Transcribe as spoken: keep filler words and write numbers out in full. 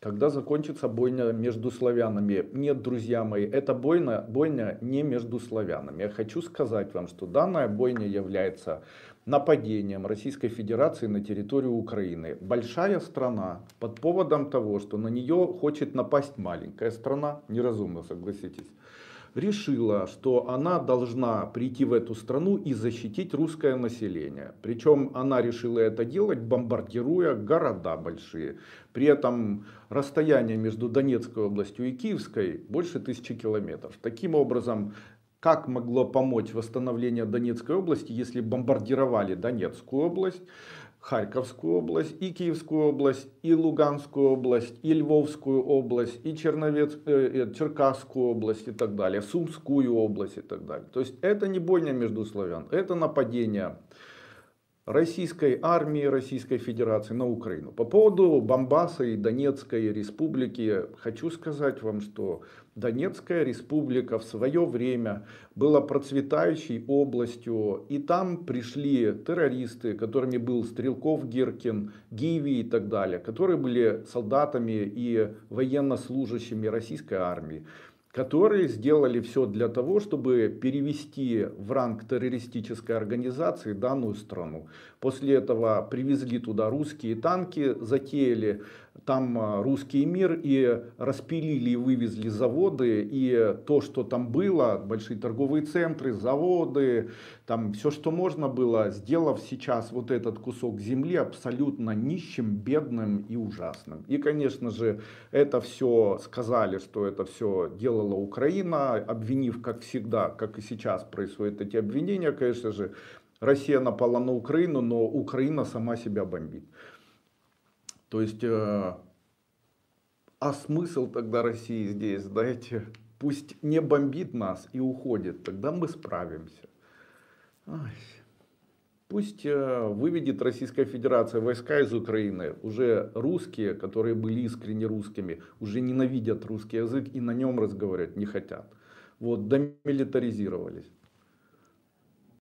Когда закончится бойня между славянами? Нет, друзья мои, это бойня, бойня не между славянами. Я хочу сказать вам, что данная бойня является нападением Российской Федерации на территорию Украины. Большая страна под поводом того, что на нее хочет напасть маленькая страна, неразумно, согласитесь, решила, что она должна прийти в эту страну и защитить русское население. Причем она решила это делать, бомбардируя города большие. При этом расстояние между Донецкой областью и Киевской больше тысячи километров. Таким образом, как могло помочь восстановление Донецкой области, если бомбардировали Донецкую область, Харьковскую область, и Киевскую область, и Луганскую область, и Львовскую область, и Черновец, э, Черкасскую область и так далее, Сумскую область и так далее. То есть это не бойня между славян, это нападение российской армии, Российской Федерации на Украину. По поводу Донбасса и Донецкой республики, хочу сказать вам, что Донецкая республика в свое время была процветающей областью, и там пришли террористы, которыми был Стрелков Гиркин, Гиви и так далее, которые были солдатами и военнослужащими российской армии, которые сделали все для того, чтобы перевести в ранг террористической организации данную страну. После этого привезли туда русские танки, затеяли там русский мир и распилили и вывезли заводы. И то, что там было, большие торговые центры, заводы, там все, что можно было, сделав сейчас вот этот кусок земли абсолютно нищим, бедным и ужасным. И, конечно же, это все сказали, что это все делалось Украина, обвинив, как всегда, как и сейчас происходят эти обвинения, конечно же, Россия напала на Украину, но Украина сама себя бомбит. То есть, э, а смысл тогда России здесь, знаете, пусть не бомбит нас и уходит, тогда мы справимся. Ой. Пусть э, выведет Российская Федерация войска из Украины, уже русские, которые были искренне русскими, уже ненавидят русский язык и на нем разговаривать не хотят. Вот, домилитаризировались.